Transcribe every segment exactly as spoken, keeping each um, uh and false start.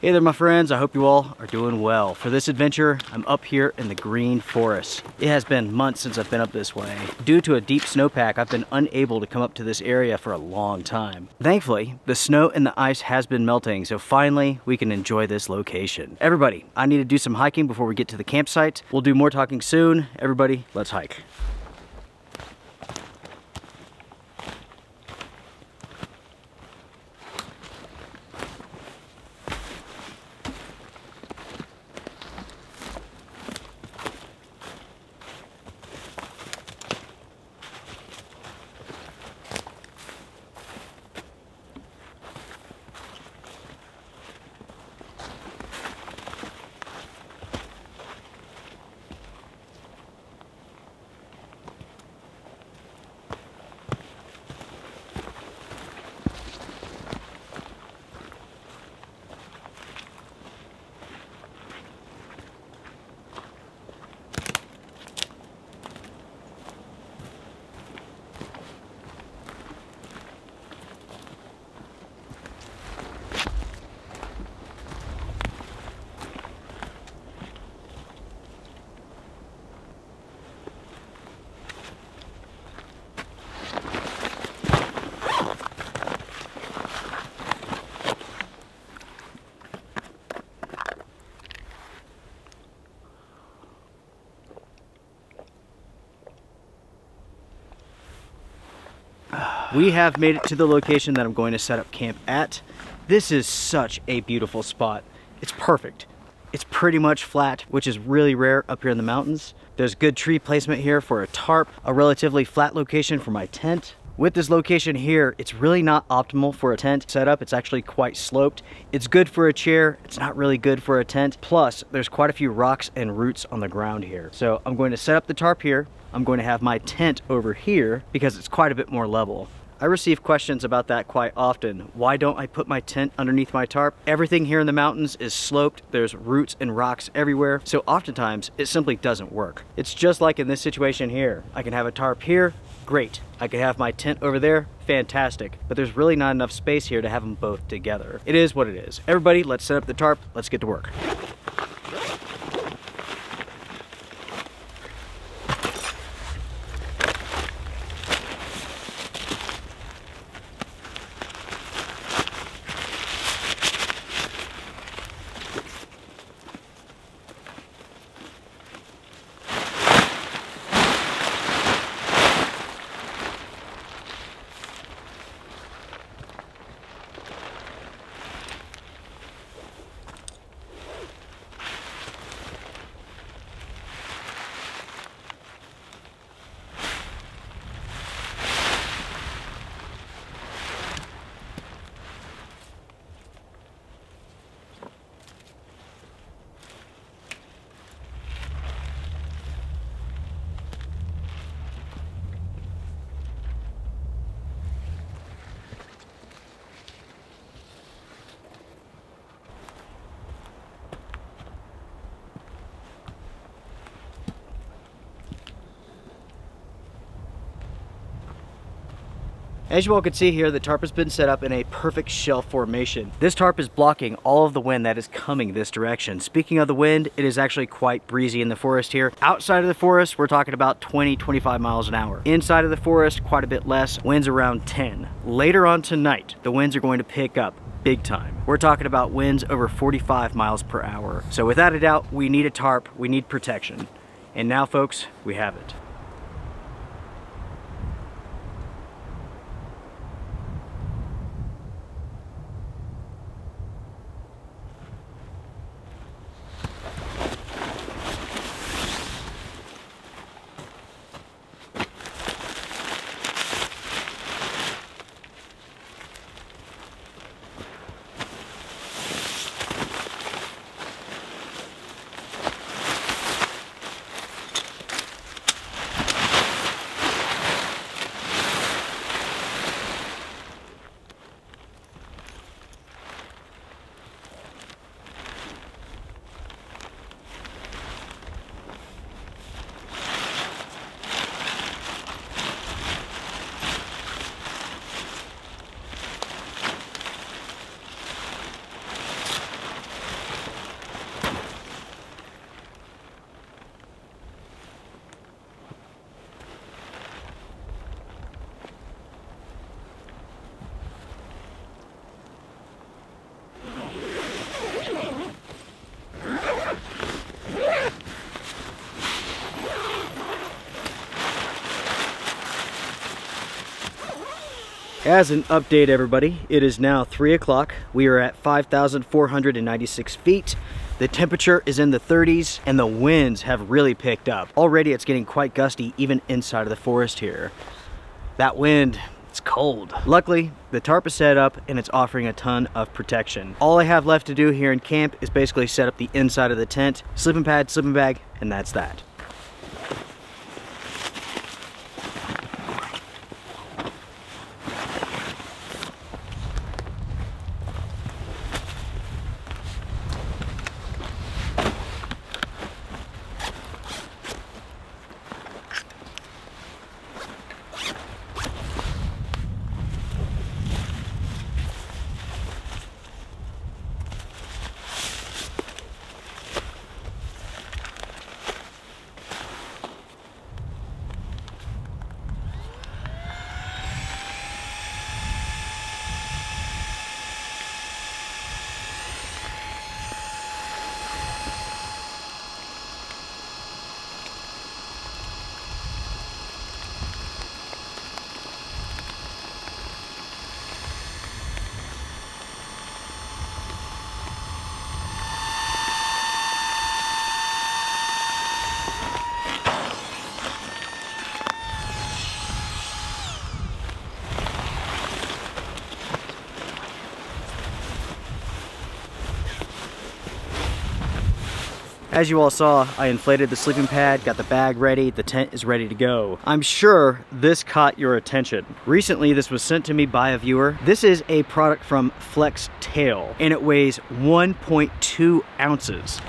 Hey there my friends, I hope you all are doing well. For this adventure, I'm up here in the Green Forest. It has been months since I've been up this way. Due to a deep snowpack, I've been unable to come up to this area for a long time. Thankfully, the snow and the ice has been melting, so finally we can enjoy this location. Everybody, I need to do some hiking before we get to the campsite. We'll do more talking soon. Everybody, let's hike. We have made it to the location that I'm going to set up camp at. This is such a beautiful spot. It's perfect. It's pretty much flat, which is really rare up here in the mountains. There's good tree placement here for a tarp, a relatively flat location for my tent. With this location here, it's really not optimal for a tent setup. It's actually quite sloped. It's good for a chair. It's not really good for a tent. Plus, there's quite a few rocks and roots on the ground here. So I'm going to set up the tarp here. I'm going to have my tent over here because it's quite a bit more level. I receive questions about that quite often. Why don't I put my tent underneath my tarp? Everything here in the mountains is sloped. There's roots and rocks everywhere. So oftentimes it simply doesn't work. It's just like in this situation here. I can have a tarp here, great. I can have my tent over there, fantastic. But there's really not enough space here to have them both together. It is what it is. Everybody, let's set up the tarp. Let's get to work. As you all can see here, the tarp has been set up in a perfect shelf formation. This tarp is blocking all of the wind that is coming this direction. Speaking of the wind, it is actually quite breezy in the forest here. Outside of the forest, we're talking about twenty, twenty-five miles an hour. Inside of the forest, quite a bit less. Winds around ten. Later on tonight, the winds are going to pick up big time. We're talking about winds over forty-five miles per hour. So without a doubt, we need a tarp, we need protection. And now folks, we have it. As an update, everybody, it is now three o'clock. We are at five thousand four hundred ninety-six feet. The temperature is in the thirties and the winds have really picked up. Already it's getting quite gusty even inside of the forest here. That wind, it's cold. Luckily, the tarp is set up and it's offering a ton of protection. All I have left to do here in camp is basically set up the inside of the tent, sleeping pad, sleeping bag, and that's that. As you all saw, I inflated the sleeping pad, got the bag ready, the tent is ready to go. I'm sure this caught your attention. Recently, this was sent to me by a viewer. This is a product from Flextail, and it weighs one point two ounces.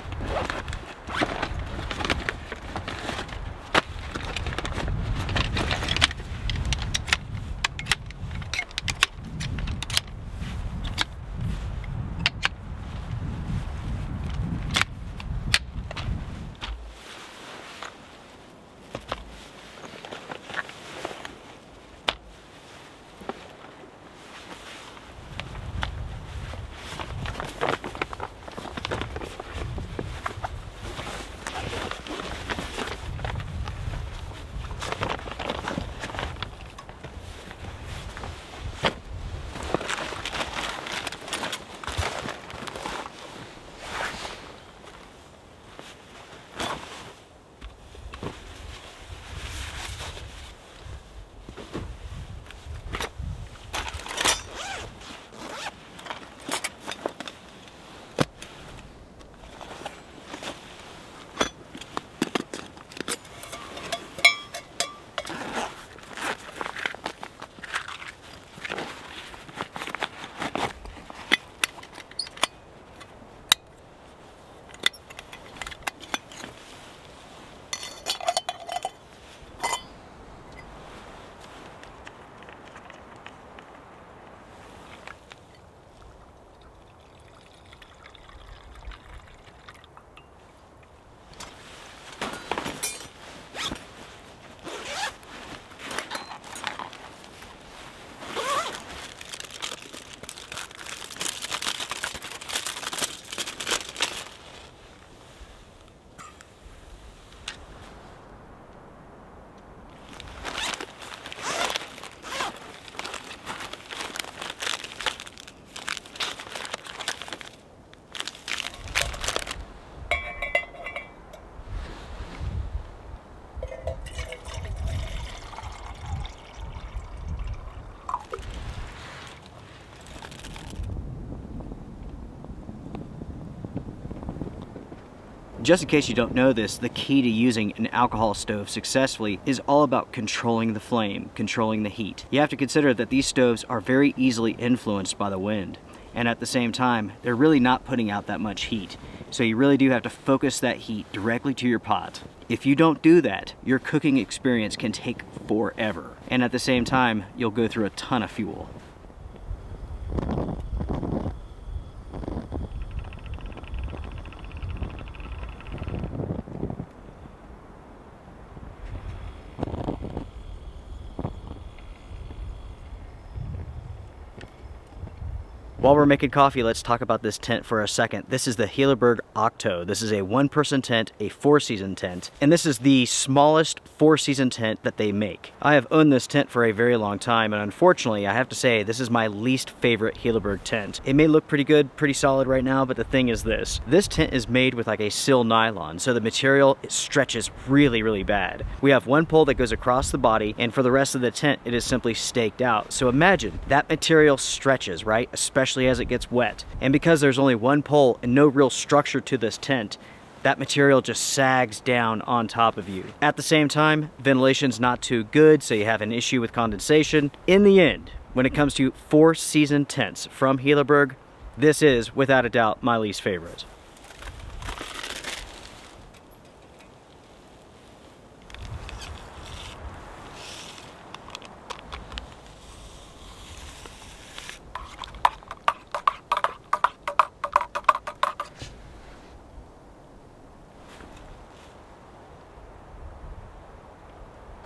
Just in case you don't know this, the key to using an alcohol stove successfully is all about controlling the flame, controlling the heat. You have to consider that these stoves are very easily influenced by the wind, and at the same time, they're really not putting out that much heat. So you really do have to focus that heat directly to your pot. If you don't do that, your cooking experience can take forever. And at the same time, you'll go through a ton of fuel. While we're making coffee, let's talk about this tent for a second. This is the Hilleberg Octo. This is a one-person tent, a four-season tent, and this is the smallest four-season tent that they make. I have owned this tent for a very long time, and unfortunately, I have to say, this is my least favorite Hilleberg tent. It may look pretty good, pretty solid right now, but the thing is this. This tent is made with like a sill nylon, so the material it stretches really, really bad. We have one pole that goes across the body, and for the rest of the tent, it is simply staked out. So imagine, that material stretches, right? Especially as it gets wet. And because there's only one pole and no real structure to this tent, that material just sags down on top of you. At the same time, ventilation's not too good, so you have an issue with condensation. In the end, when it comes to four-season tents from Hilleberg, this is, without a doubt, my least favorite.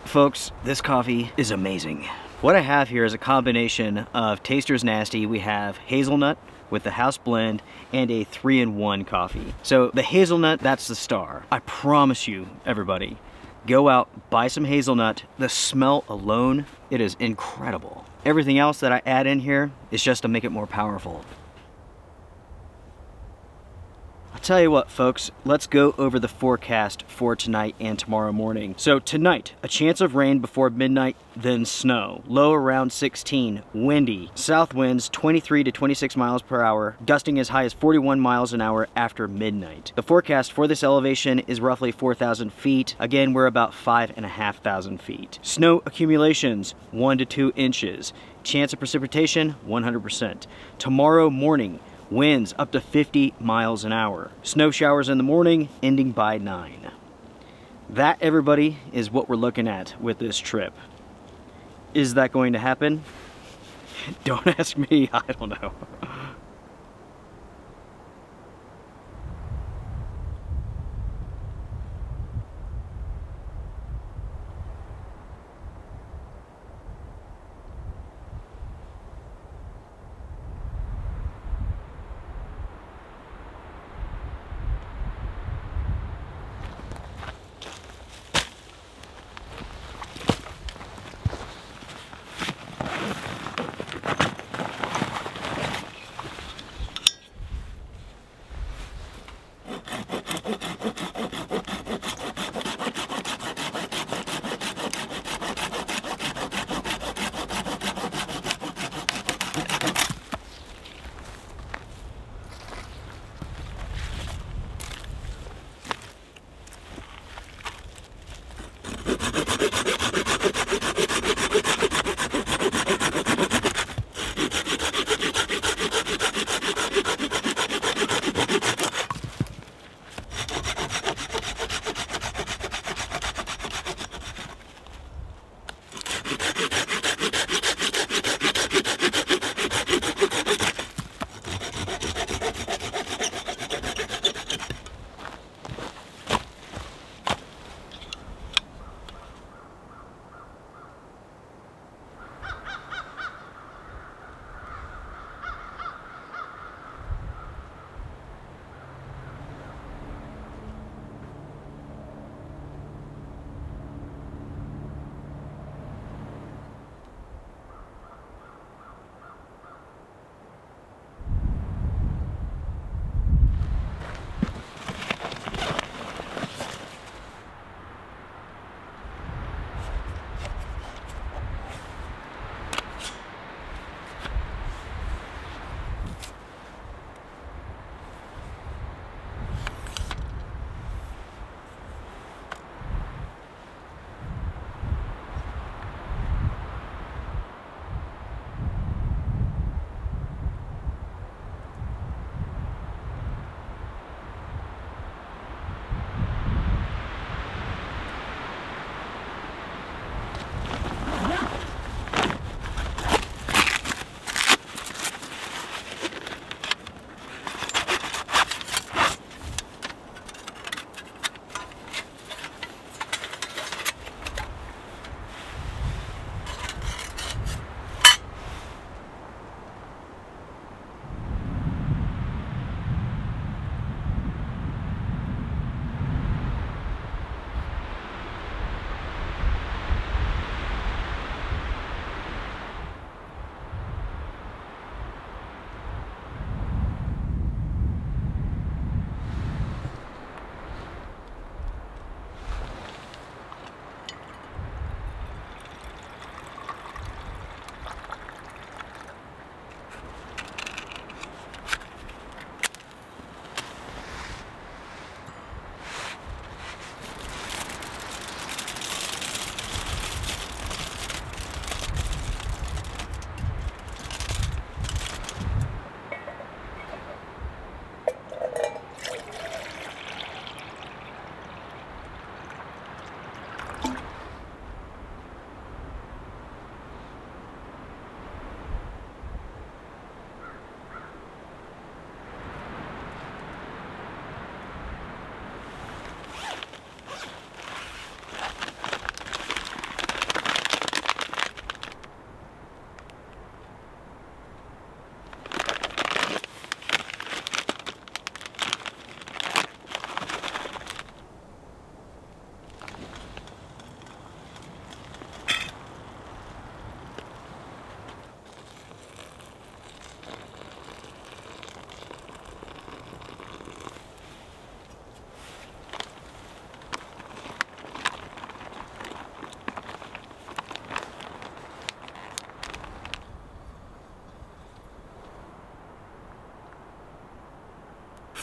Folks, this coffee is amazing. What I have here is a combination of Taster's Nasty. We have hazelnut with the house blend and a three in one coffee. So the hazelnut, that's the star. I promise you, everybody, go out, buy some hazelnut. The smell alone, it is incredible. Everything else that I add in here is just to make it more powerful. I'll tell you what, folks, let's go over the forecast for tonight and tomorrow morning. So tonight, a chance of rain before midnight, then snow. Low around sixteen, windy. South winds twenty-three to twenty-six miles per hour, gusting as high as forty-one miles an hour after midnight. The forecast for this elevation is roughly four thousand feet. Again, we're about five and a half thousand feet. Snow accumulations, one to two inches. Chance of precipitation, one hundred percent. Tomorrow morning, winds up to fifty miles an hour. Snow showers in the morning, ending by nine. That, everybody, is what we're looking at with this trip. Is that going to happen? Don't ask me, I don't know.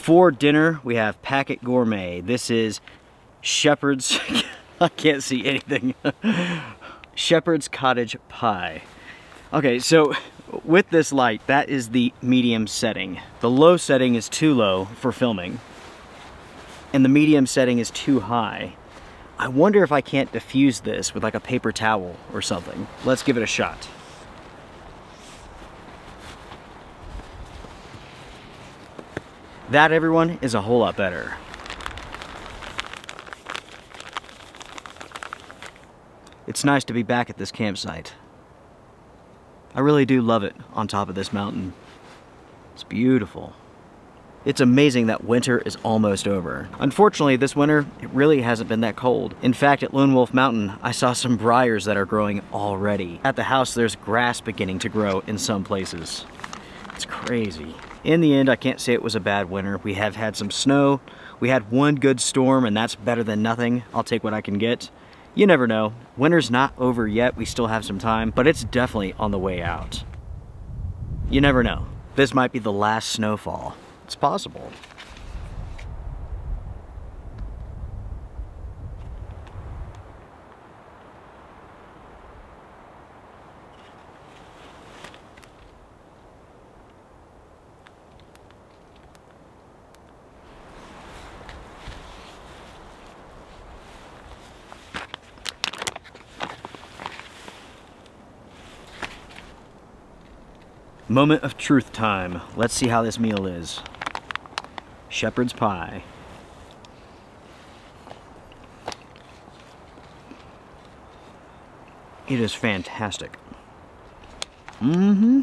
For dinner, we have Packet Gourmet. This is Shepherd's, I can't see anything. Shepherd's cottage pie. Okay, so with this light, that is the medium setting. The low setting is too low for filming, and the medium setting is too high. I wonder if I can't diffuse this with like a paper towel or something. Let's give it a shot. That, everyone, is a whole lot better. It's nice to be back at this campsite. I really do love it on top of this mountain. It's beautiful. It's amazing that winter is almost over. Unfortunately, this winter, it really hasn't been that cold. In fact, at Lone Wolf Mountain, I saw some briars that are growing already. At the house, there's grass beginning to grow in some places. It's crazy. In the end, I can't say it was a bad winter. We have had some snow. We had one good storm, and that's better than nothing. I'll take what I can get. You never know. Winter's not over yet. We still have some time, but it's definitely on the way out. You never know. This might be the last snowfall. It's possible. Moment of truth time. Let's see how this meal is. Shepherd's pie. It is fantastic. Mm-hmm.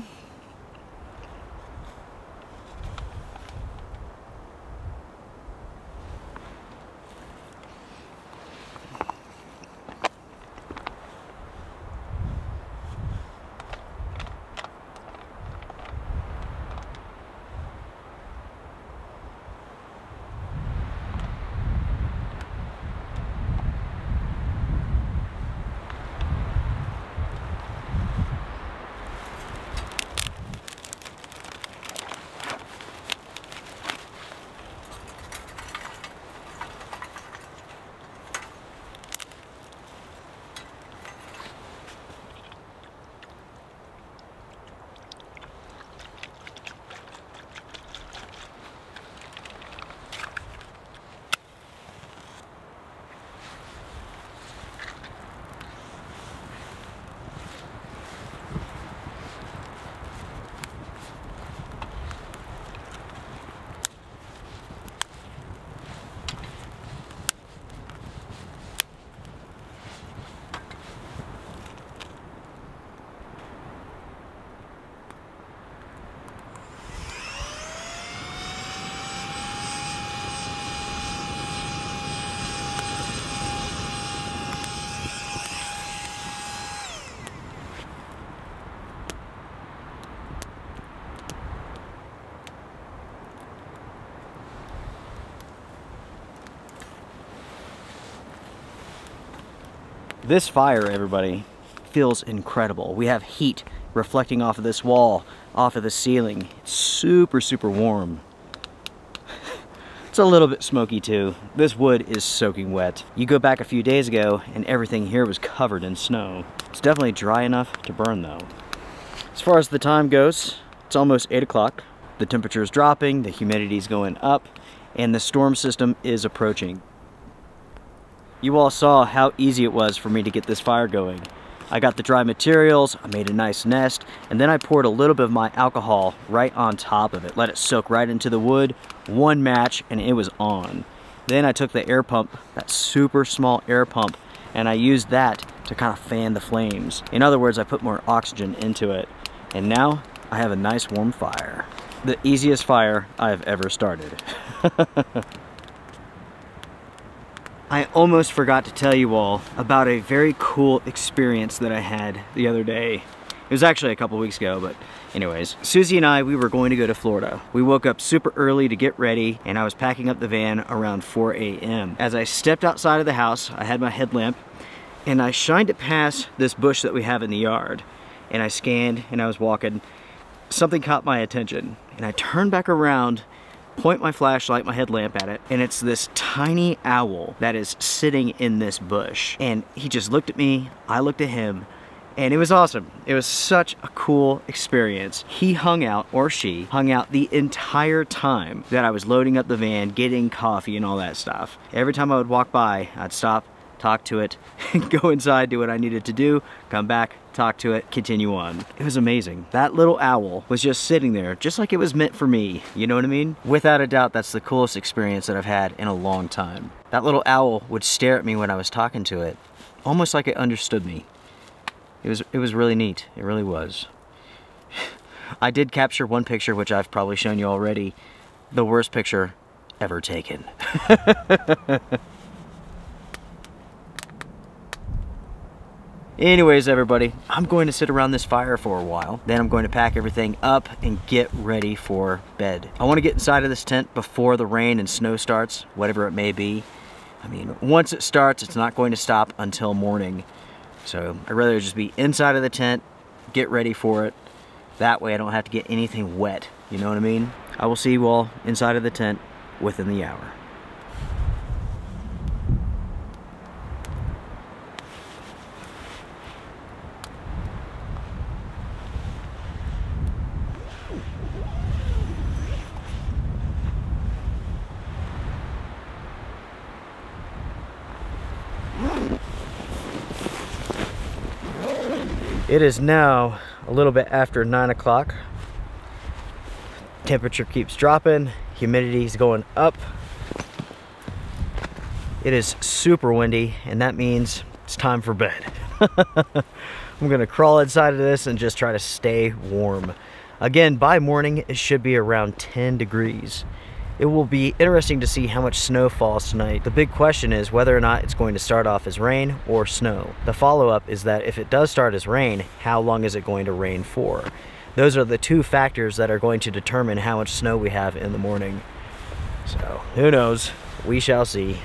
This fire, everybody, feels incredible. We have heat reflecting off of this wall, off of the ceiling. It's super, super warm. It's a little bit smoky too. This wood is soaking wet. You go back a few days ago and everything here was covered in snow. It's definitely dry enough to burn though. As far as the time goes, it's almost eight o'clock. The temperature is dropping, the humidity is going up, and the storm system is approaching. You all saw how easy it was for me to get this fire going. I got the dry materials, I made a nice nest, and then I poured a little bit of my alcohol right on top of it. Let it soak right into the wood, one match, and it was on. Then I took the air pump, that super small air pump, and I used that to kind of fan the flames. In other words, I put more oxygen into it. And now I have a nice warm fire. The easiest fire I've ever started. I almost forgot to tell you all about a very cool experience that I had the other day. It was actually a couple weeks ago, but anyways. Susie and I, we were going to go to Florida. We woke up super early to get ready, and I was packing up the van around four A M As I stepped outside of the house, I had my headlamp, and I shined it past this bush that we have in the yard. And I scanned, and I was walking. Something caught my attention, and I turned back around point my flashlight, my headlamp at it, and it's this tiny owl that is sitting in this bush. And he just looked at me, I looked at him, and it was awesome. It was such a cool experience. He hung out, or she, hung out the entire time that I was loading up the van, getting coffee and all that stuff. Every time I would walk by, I'd stop, talk to it, go inside, do what I needed to do, come back, talk to it, continue on. It was amazing. That little owl was just sitting there, just like it was meant for me, you know what I mean? Without a doubt, that's the coolest experience that I've had in a long time. That little owl would stare at me when I was talking to it, almost like it understood me. It was, it was really neat, it really was. I did capture one picture, which I've probably shown you already, the worst picture ever taken. Anyways, everybody, I'm going to sit around this fire for a while. Then I'm going to pack everything up and get ready for bed. I want to get inside of this tent before the rain and snow starts, whatever it may be. I mean, once it starts, it's not going to stop until morning. So I'd rather just be inside of the tent, get ready for it. That way I don't have to get anything wet. You know what I mean? I will see you all inside of the tent within the hour. It is now a little bit after nine o'clock. Temperature keeps dropping, humidity is going up. It is super windy, and that means it's time for bed. I'm gonna crawl inside of this and just try to stay warm. Again, by morning, it should be around ten degrees. It will be interesting to see how much snow falls tonight. The big question is whether or not it's going to start off as rain or snow. The follow-up is that if it does start as rain, how long is it going to rain for? Those are the two factors that are going to determine how much snow we have in the morning. So, who knows? We shall see.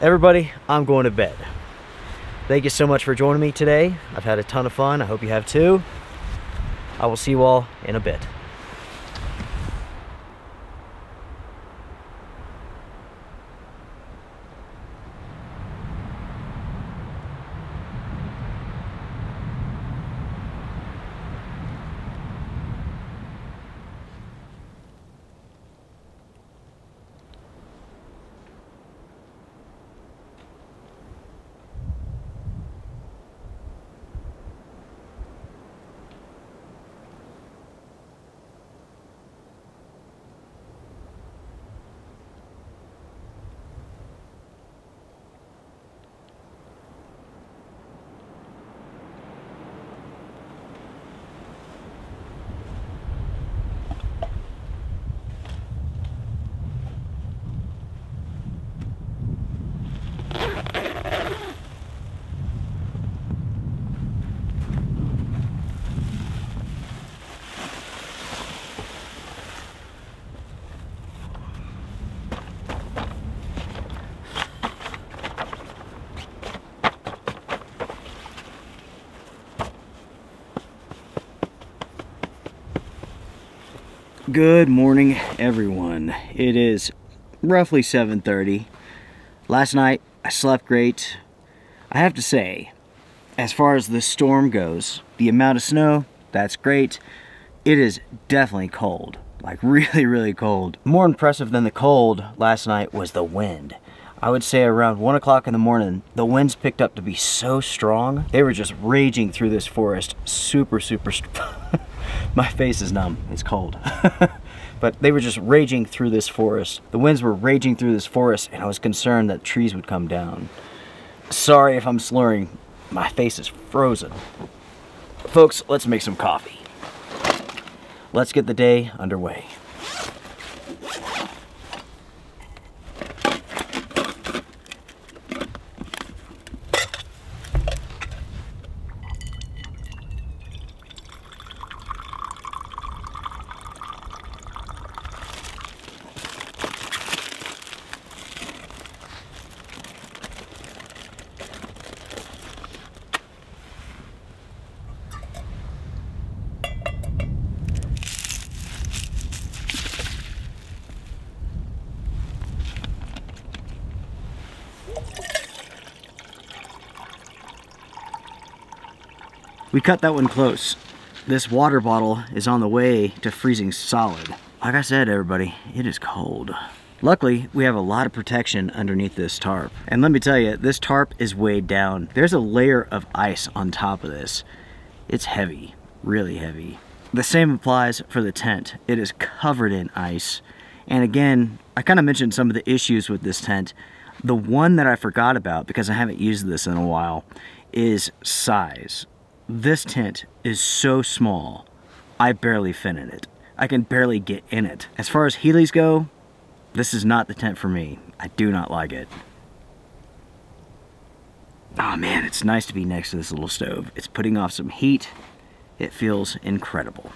Everybody, I'm going to bed. Thank you so much for joining me today. I've had a ton of fun. I hope you have too. I will see you all in a bit. Good morning, everyone. It is roughly seven thirty. Last night, I slept great. I have to say, as far as the storm goes, the amount of snow, that's great. It is definitely cold, like really, really cold. More impressive than the cold last night was the wind. I would say around one o'clock in the morning, the winds picked up to be so strong. They were just raging through this forest, super, super strong. My face is numb, it's cold. But they were just raging through this forest. The winds were raging through this forest, and I was concerned that trees would come down. Sorry if I'm slurring, my face is frozen. Folks, let's make some coffee. Let's get the day underway. We cut that one close. This water bottle is on the way to freezing solid. Like I said, everybody, it is cold. Luckily, we have a lot of protection underneath this tarp. And let me tell you, this tarp is weighed down. There's a layer of ice on top of this. It's heavy, really heavy. The same applies for the tent. It is covered in ice. And again, I kind of mentioned some of the issues with this tent. The one that I forgot about, because I haven't used this in a while, is size. This tent is so small, I barely fit in it. I can barely get in it. As far as Heelys go, this is not the tent for me. I do not like it. Oh man, it's nice to be next to this little stove. It's putting off some heat. It feels incredible.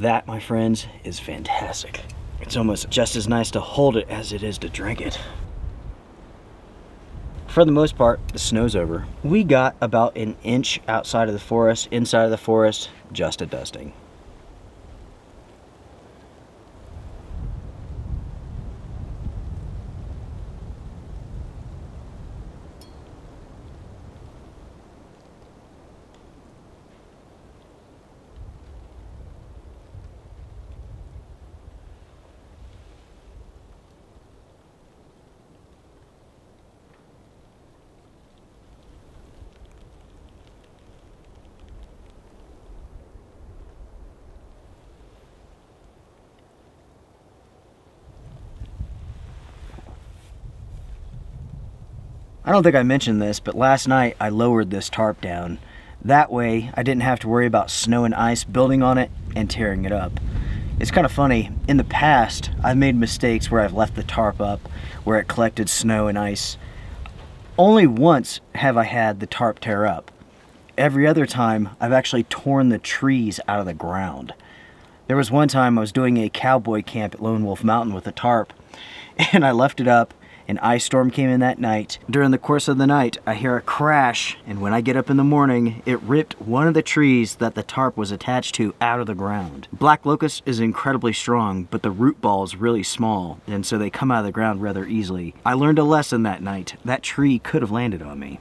That, my friends, is fantastic. It's almost just as nice to hold it as it is to drink it. For the most part, the snow's over. We got about an inch outside of the forest, inside of the forest, just a dusting. I don't think I mentioned this, but last night I lowered this tarp down. That way I didn't have to worry about snow and ice building on it and tearing it up. It's kind of funny, in the past I've made mistakes where I've left the tarp up, where it collected snow and ice. Only once have I had the tarp tear up. Every other time I've actually torn the trees out of the ground. There was one time I was doing a cowboy camp at Lone Wolf Mountain with a tarp, and I left it up. An ice storm came in that night. During the course of the night, I hear a crash, and when I get up in the morning, it ripped one of the trees that the tarp was attached to out of the ground. Black locust is incredibly strong, but the root ball is really small, and so they come out of the ground rather easily. I learned a lesson that night. That tree could have landed on me.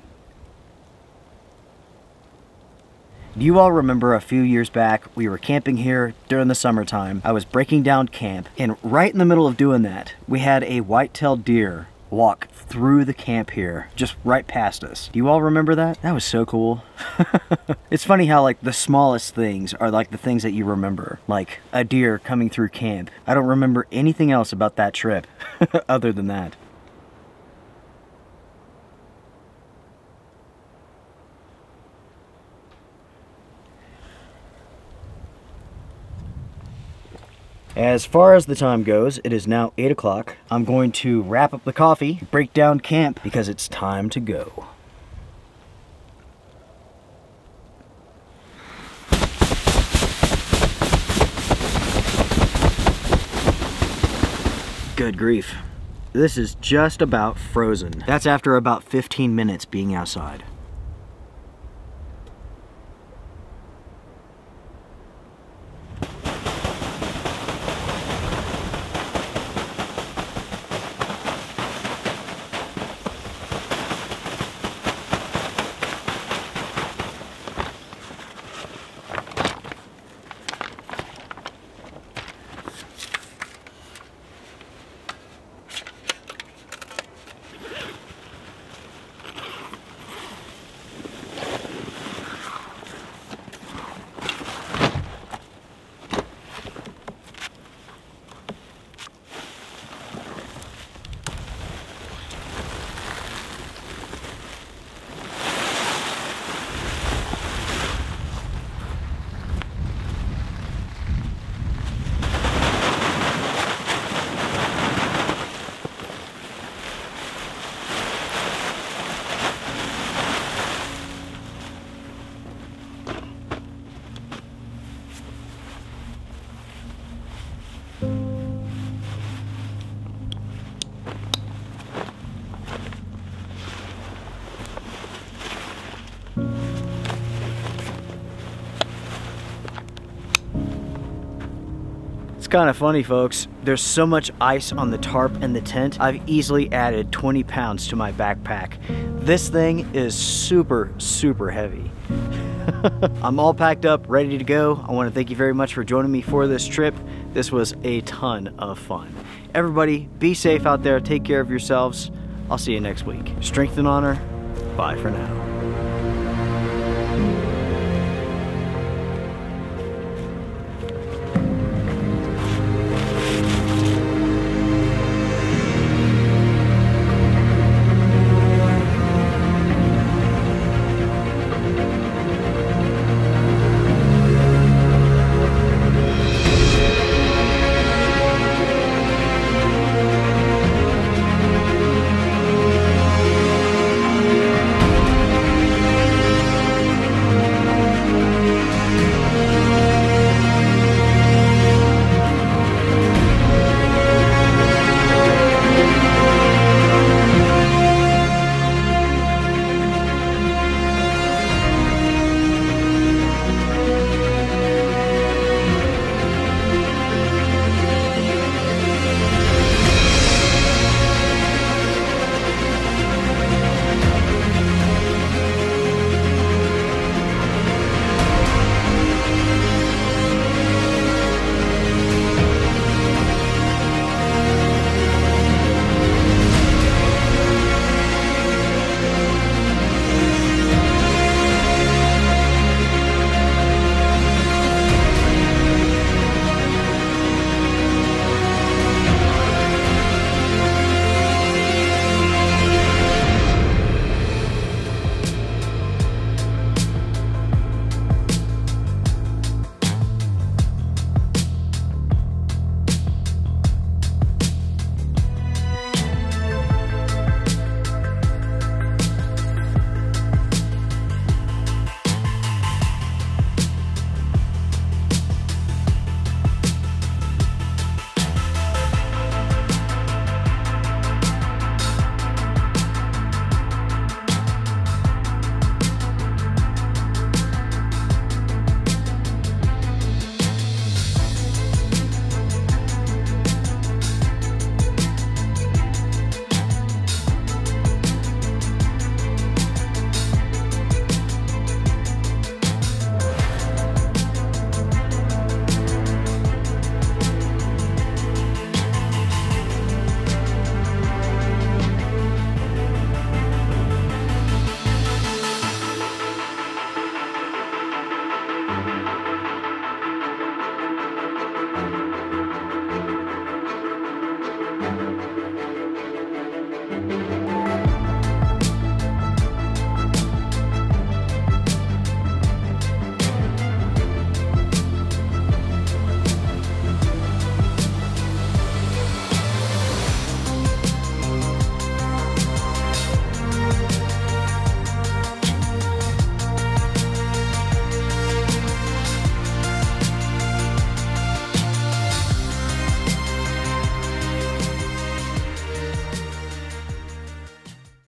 Do you all remember a few years back, we were camping here during the summertime. I was breaking down camp, and right in the middle of doing that, we had a white-tailed deer walk through the camp here, just right past us. Do you all remember that? That was so cool. It's funny how like the smallest things are like the things that you remember, like a deer coming through camp. I don't remember anything else about that trip other than that. As far as the time goes, it is now eight o'clock. I'm going to wrap up the coffee, break down camp, because it's time to go. Good grief. This is just about frozen. That's after about fifteen minutes being outside. Kind of funny, folks. There's so much ice on the tarp and the tent, I've easily added twenty pounds to my backpack. This thing is super, super heavy. I'm all packed up, ready to go. I want to thank you very much for joining me for this trip. This was a ton of fun. Everybody, be safe out there. Take care of yourselves. I'll see you next week. Strength and honor. Bye for now.